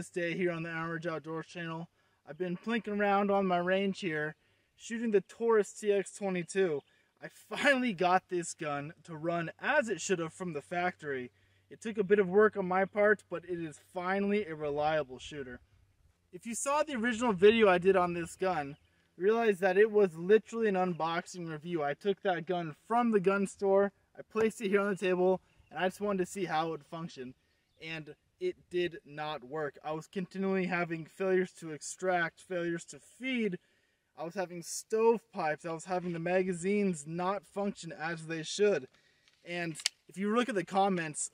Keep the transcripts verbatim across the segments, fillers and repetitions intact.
this day here on the Iron Ridge Outdoors channel. I've been plinking around on my range here, shooting the Taurus T X twenty-two. I finally got this gun to run as it should have from the factory. It took a bit of work on my part, but it is finally a reliable shooter. If you saw the original video I did on this gun, realize that it was literally an unboxing review. I took that gun from the gun store, I placed it here on the table, and I just wanted to see how it would function. And it did not work. I was continually having failures to extract, failures to feed. I was having stovepipes. I was having the magazines not function as they should. And if you look at the comments,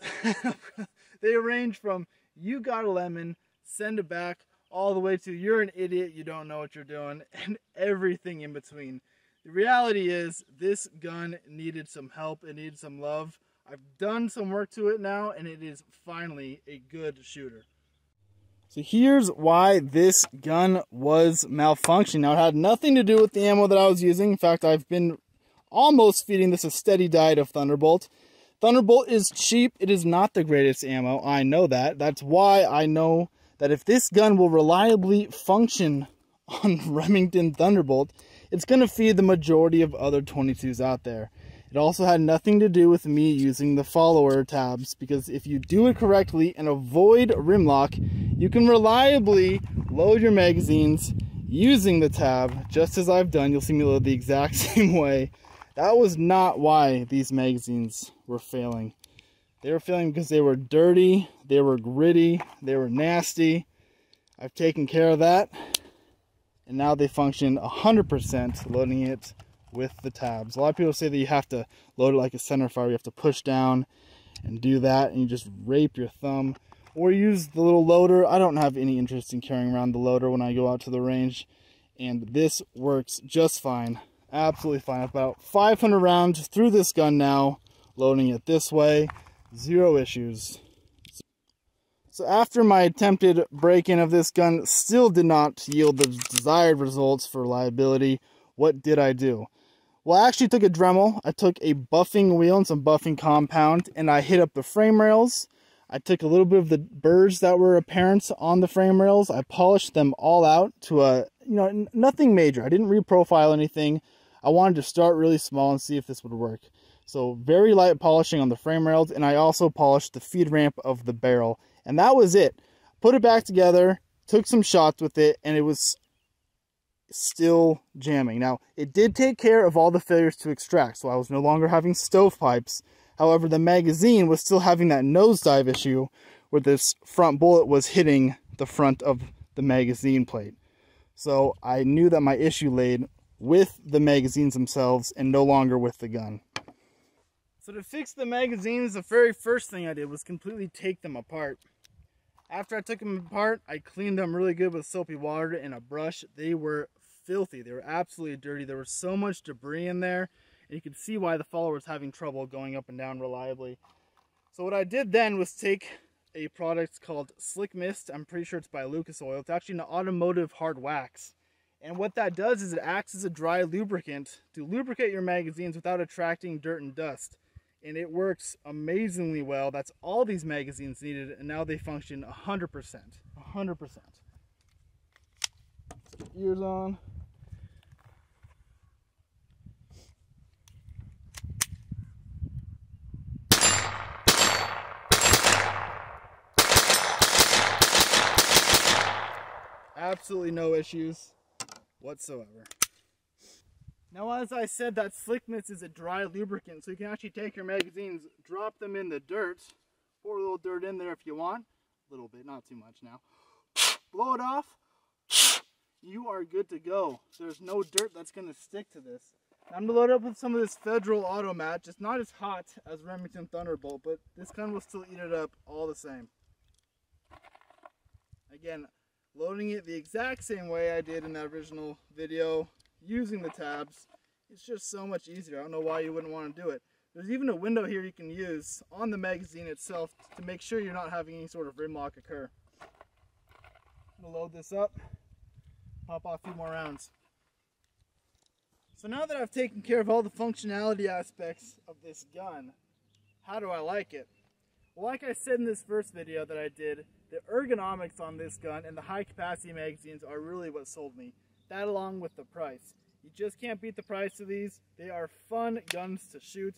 they range from, you got a lemon, send it back, all the way to, you're an idiot, you don't know what you're doing, and everything in between. The reality is, this gun needed some help, it needed some love. I've done some work to it now, and it is finally a good shooter. So here's why this gun was malfunctioning. Now, it had nothing to do with the ammo that I was using. In fact, I've been almost feeding this a steady diet of Thunderbolt. Thunderbolt is cheap. It is not the greatest ammo. I know that. That's why I know that if this gun will reliably function on Remington Thunderbolt, it's going to feed the majority of other twenty-twos out there. It also had nothing to do with me using the follower tabs, because if you do it correctly and avoid rim lock, you can reliably load your magazines using the tab, just as I've done. You'll see me load the exact same way. That was not why these magazines were failing. They were failing because they were dirty, they were gritty, they were nasty. I've taken care of that, and now they function one hundred percent loading it with the tabs. A lot of people say that you have to load it like a center fire. You have to push down and do that, and you just rape your thumb, or use the little loader. I don't have any interest in carrying around the loader when I go out to the range, and this works just fine, absolutely fine. About five hundred rounds through this gun now, loading it this way, zero issues. So after my attempted break-in of this gun still did not yield the desired results for reliability, what did I do? Well, I actually took a Dremel, I took a buffing wheel and some buffing compound, and I hit up the frame rails. I took a little bit of the burrs that were apparent on the frame rails. I polished them all out to a, you know, nothing major. I didn't reprofile anything. I wanted to start really small and see if this would work. So very light polishing on the frame rails, and I also polished the feed ramp of the barrel. And that was it. Put it back together, took some shots with it, and it was still jamming. Now, it did take care of all the failures to extract, so I was no longer having stovepipes. However, the magazine was still having that nosedive issue where this front bullet was hitting the front of the magazine plate. So I knew that my issue laid with the magazines themselves and no longer with the gun. So to fix the magazines, the very first thing I did was completely take them apart. After I took them apart, I cleaned them really good with soapy water and a brush. They were filthy. They were absolutely dirty. There was so much debris in there. And you can see why the follower was having trouble going up and down reliably. So what I did then was take a product called Slick Mist. I'm pretty sure it's by Lucas Oil. It's actually an automotive hard wax. And what that does is it acts as a dry lubricant to lubricate your magazines without attracting dirt and dust. And it works amazingly well. That's all these magazines needed, and now they function one hundred percent. one hundred percent. Put your ears on. Absolutely no issues whatsoever. Now, as I said, that Slick Mist is a dry lubricant, so you can actually take your magazines, drop them in the dirt, pour a little dirt in there if you want, a little bit, not too much now, blow it off, you are good to go. There's no dirt that's going to stick to this. Now, I'm going to load up with some of this Federal AutoMatch. It's not as hot as Remington Thunderbolt, but this gun will still eat it up all the same. Again, loading it the exact same way I did in that original video, using the tabs. It's just so much easier. I don't know why you wouldn't want to do it. There's even a window here you can use on the magazine itself to make sure you're not having any sort of rim lock occur. I'm going to load this up, pop off a few more rounds. So now that I've taken care of all the functionality aspects of this gun, how do I like it? Well, like I said in this first video that I did, the ergonomics on this gun and the high capacity magazines are really what sold me. That along with the price. You just can't beat the price of these. They are fun guns to shoot.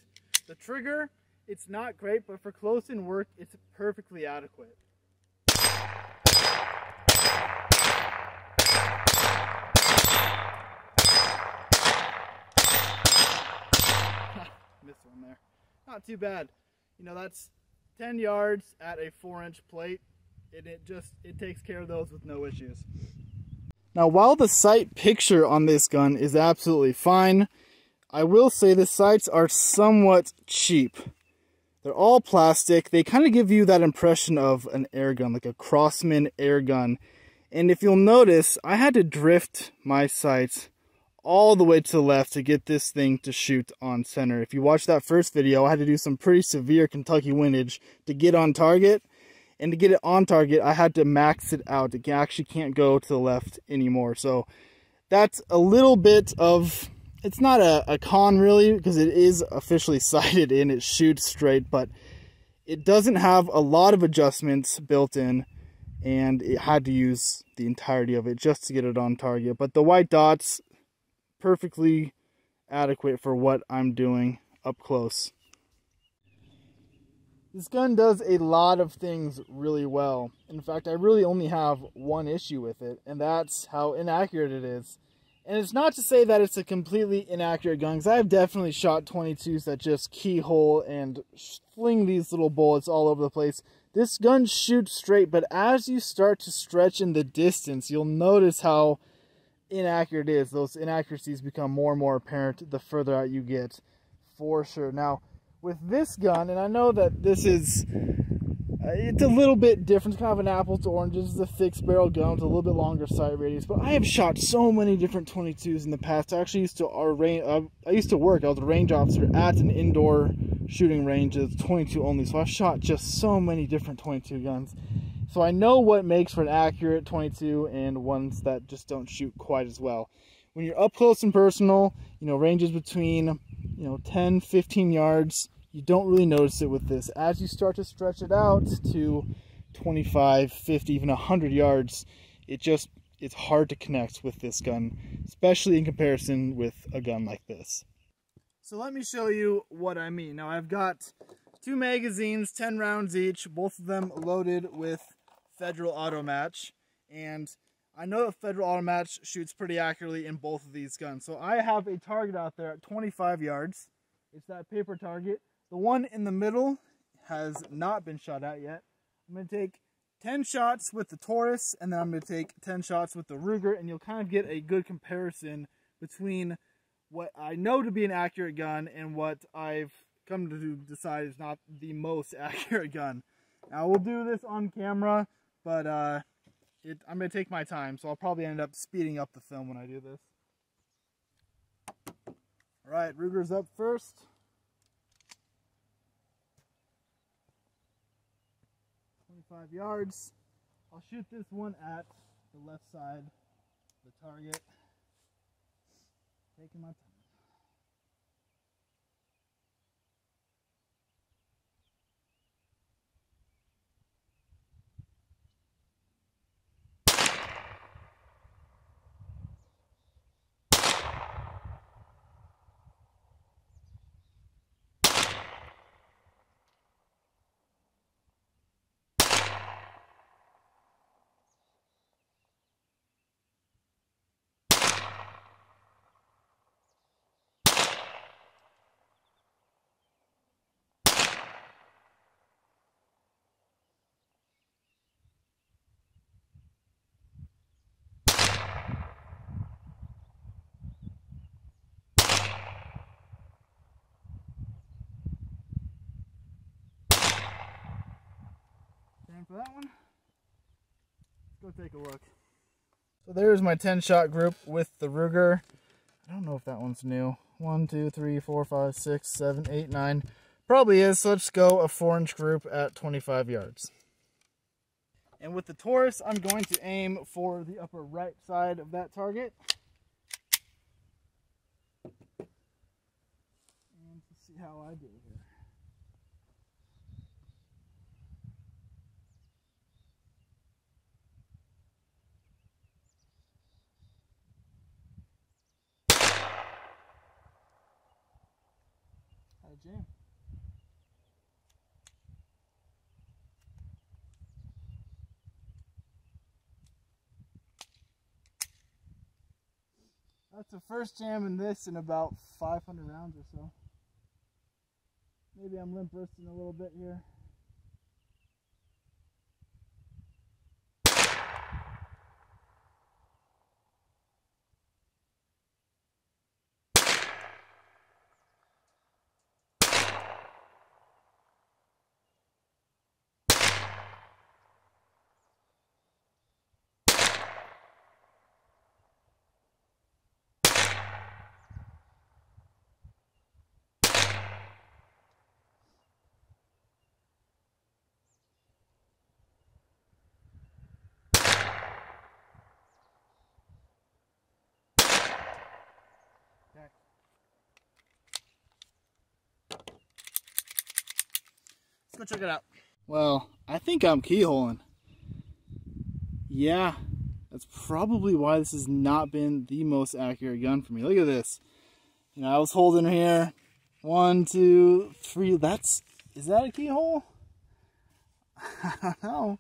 The trigger, it's not great, but for close-in work, it's perfectly adequate. Missed one there. Not too bad. You know, that's ten yards at a four inch plate, and it just, it takes care of those with no issues. Now, while the sight picture on this gun is absolutely fine, I will say the sights are somewhat cheap. They're all plastic. They kind of give you that impression of an air gun, like a Crossman air gun. And if you'll notice, I had to drift my sights all the way to the left to get this thing to shoot on center. If you watch that first video, I had to do some pretty severe Kentucky windage to get on target. And to get it on target, I had to max it out. It actually can't go to the left anymore. So that's a little bit of... It's not a, a con, really, because it is officially sighted in. It shoots straight, but it doesn't have a lot of adjustments built in, and it had to use the entirety of it just to get it on target. But the white dots, perfectly adequate for what I'm doing up close. This gun does a lot of things really well. In fact, I really only have one issue with it, and that's how inaccurate it is. And it's not to say that it's a completely inaccurate gun, because I've definitely shot twenty-twos that just keyhole and fling these little bullets all over the place. This gun shoots straight, but as you start to stretch in the distance, you'll notice how inaccurate it is. Those inaccuracies become more and more apparent the further out you get, for sure. Now, with this gun, and I know that this is... It's a little bit different, it's kind of an apple to oranges. It's a fixed barrel gun with a little bit longer sight radius. But I have shot so many different twenty-twos in the past. I actually used to I used to work. I was a range officer at an indoor shooting range that's twenty-two only. So I've shot just so many different twenty-two guns. So I know what makes for an accurate twenty-two and ones that just don't shoot quite as well. When you're up close and personal, you know, ranges between, you know, ten, fifteen yards. You don't really notice it with this. As you start to stretch it out to twenty-five, fifty, even a hundred yards, it just, it's hard to connect with this gun, especially in comparison with a gun like this. So let me show you what I mean. Now I've got two magazines, ten rounds each, both of them loaded with Federal AutoMatch. And I know that Federal AutoMatch shoots pretty accurately in both of these guns. So I have a target out there at twenty-five yards. It's that paper target. The one in the middle has not been shot at yet. I'm going to take ten shots with the Taurus, and then I'm going to take ten shots with the Ruger, and you'll kind of get a good comparison between what I know to be an accurate gun and what I've come to decide is not the most accurate gun. Now, we'll do this on camera, but uh, it, I'm going to take my time, so I'll probably end up speeding up the film when I do this. All right, Ruger's up first. twenty-five yards. I'll shoot this one at the left side of the target. Taking my time. For that one, let's go take a look. So there's my ten shot group with the Ruger. I don't know if that one's new. one, two, three, four, five, six, seven, eight, nine. Probably is, so let's go a four inch group at twenty-five yards. And with the Taurus, I'm going to aim for the upper right side of that target. And let's see how I do here. Had a jam. That's the first jam in this in about five hundred rounds or so. Maybe I'm limp wristing a little bit here. Go check it out. Well, I think I'm keyholing. Yeah, that's probably why this has not been the most accurate gun for me. Look at this. You know, I was holding here. One, two, three. That's, is that a keyhole? I don't know.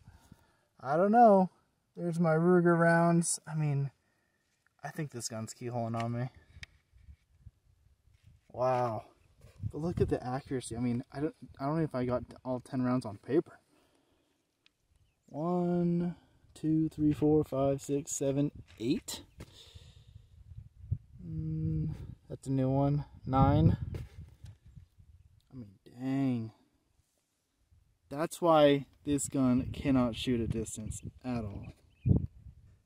I don't know. There's my Ruger rounds. I mean, I think this gun's keyholing on me. Wow. But look at the accuracy. I mean, I don't, I don't know if I got all ten rounds on paper. One, two, three, four, five, six, seven, eight. Mm, that's a new one. Nine. I mean, dang. That's why this gun cannot shoot a distance at all.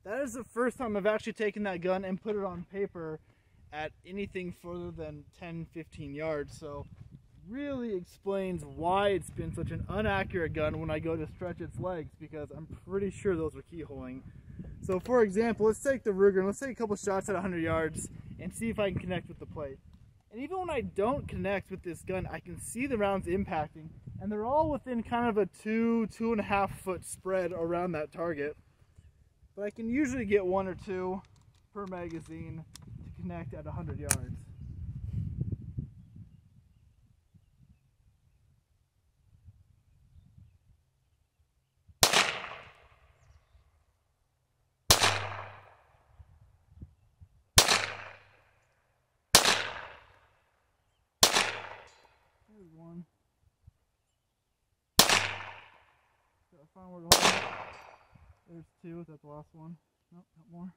That is the first time I've actually taken that gun and put it on paper at anything further than ten, fifteen yards, so really explains why it's been such an inaccurate gun when I go to stretch its legs, because I'm pretty sure those are keyholing. So for example, let's take the Ruger and let's take a couple shots at one hundred yards and see if I can connect with the plate. And even when I don't connect with this gun, I can see the rounds impacting, and they're all within kind of a two, two and a half foot spread around that target. But I can usually get one or two per magazine connect at one hundred yards. There's one. Gotta find where to hold it. There's two. Is that the last one? Nope, not more.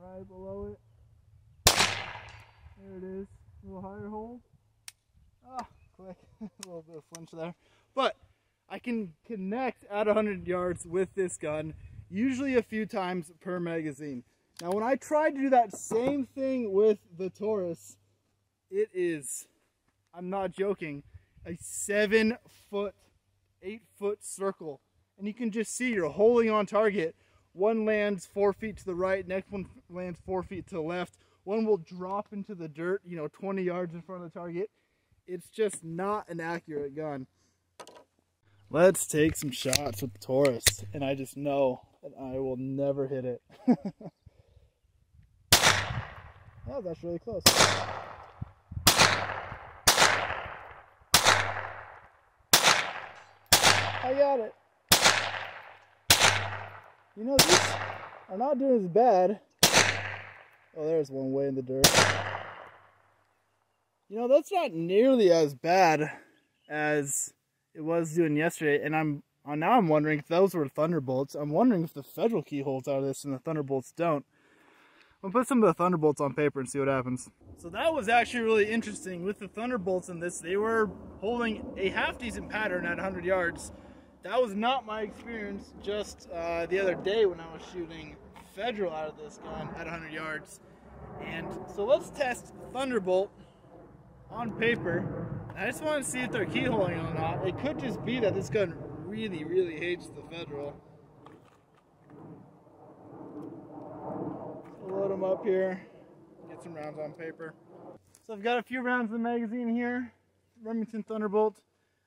Right below it. There it is. A little higher hold. Ah, quick. A little bit of flinch there. But I can connect at one hundred yards with this gun, usually a few times per magazine. Now, when I tried to do that same thing with the Taurus, it is, I'm not joking, a seven foot, eight foot circle. And you can just see you're holding on target. One lands four feet to the right, next one lands four feet to the left. One will drop into the dirt, you know, twenty yards in front of the target. It's just not an accurate gun. Let's take some shots with the Taurus, and I just know that I will never hit it. Oh, that's really close. I got it. You know, these are not doing as bad. Oh, there's one way in the dirt. You know, that's not nearly as bad as it was doing yesterday. And I'm now I'm wondering if those were Thunderbolts. I'm wondering if the Federal keyholes out of this and the Thunderbolts don't. We'll put some of the Thunderbolts on paper and see what happens. So that was actually really interesting. With the Thunderbolts in this, they were holding a half-decent pattern at one hundred yards. That was not my experience just uh, the other day when I was shooting Federal out of this gun at one hundred yards. And so let's test Thunderbolt on paper. And I just want to see if they're keyholing or not. It could just be that this gun really, really hates the Federal. So load them up here, get some rounds on paper. So I've got a few rounds in the magazine here, Remington Thunderbolt.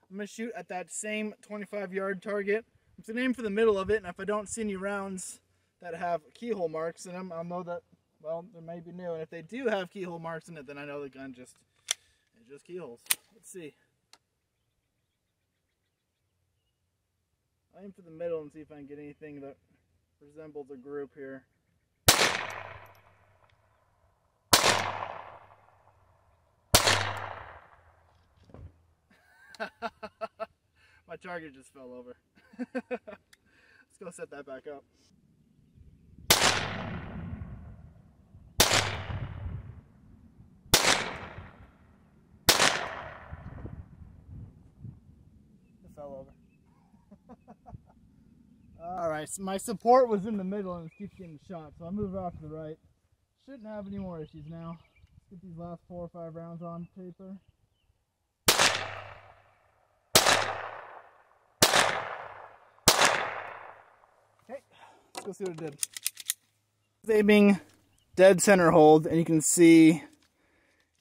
I'm gonna shoot at that same twenty-five yard target. I'm gonna aim for the middle of it, and if I don't see any rounds, that have keyhole marks in them, I'll know that, well, they may be new. And if they do have keyhole marks in it, then I know the gun just, it's just keyholes. Let's see. I'll aim for the middle and see if I can get anything that resembles a group here. My target just fell over. Let's go set that back up. It fell over. All right, so my support was in the middle and it keeps getting shot, so I move off to the right. Shouldn't have any more issues now. Let's get these last four or five rounds on paper. Okay, let's go see what it did. It's aiming dead center hold, and you can see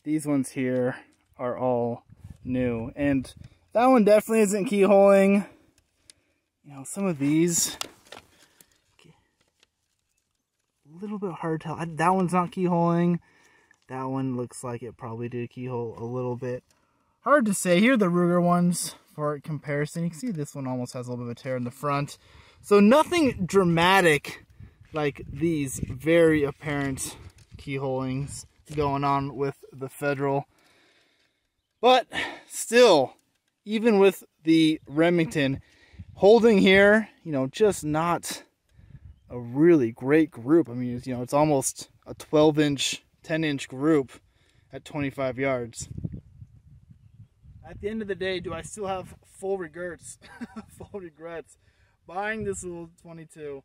these ones here are all new. And that one definitely isn't keyholing. You know, some of these, okay, a little bit hard to tell. I, that one's not keyholing. That one looks like it probably did keyhole a little bit. Hard to say. Here are the Ruger ones for comparison. You can see this one almost has a little bit of a tear in the front. So nothing dramatic like these very apparent keyholings going on with the Federal. But still, even with the Remington, holding here, you know, just not a really great group. I mean, you know, it's almost a twelve inch, ten inch group at twenty-five yards. At the end of the day, do I still have full regrets? full regrets buying this little twenty-two?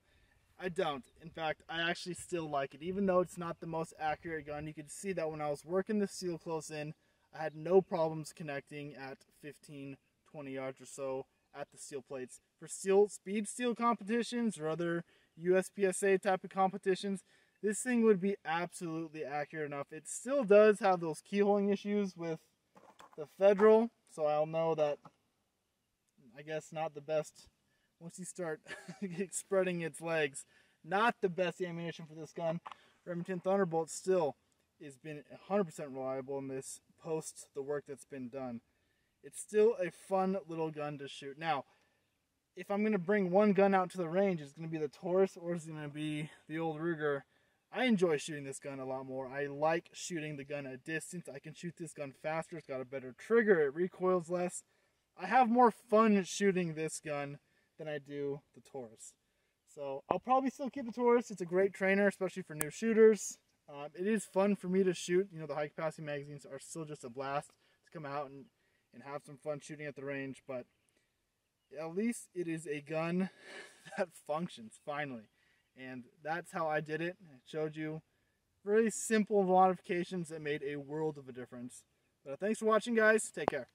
I don't. In fact, I actually still like it, even though it's not the most accurate gun. You could see that when I was working the seal close in, I had no problems connecting at fifteen, twenty yards or so at the steel plates. For steel speed steel competitions or other U S P S A type of competitions, this thing would be absolutely accurate enough. It still does have those keyholing issues with the Federal, so I'll know that, I guess, not the best, once you start spreading its legs, not the best ammunition for this gun. Remington Thunderbolt still has been one hundred percent reliable in this post the work that's been done. It's still a fun little gun to shoot. Now, if I'm going to bring one gun out to the range, it's going to be the Taurus or it's going to be the old Ruger. I enjoy shooting this gun a lot more. I like shooting the gun at distance. I can shoot this gun faster. It's got a better trigger. It recoils less. I have more fun shooting this gun than I do the Taurus. So I'll probably still keep the Taurus. It's a great trainer, especially for new shooters. Um, it is fun for me to shoot. You know, the high-capacity magazines are still just a blast to come out and and have some fun shooting at the range, but at least it is a gun that functions, finally. And that's how I did it. I showed you very simple modifications that made a world of a difference. But thanks for watching, guys. Take care.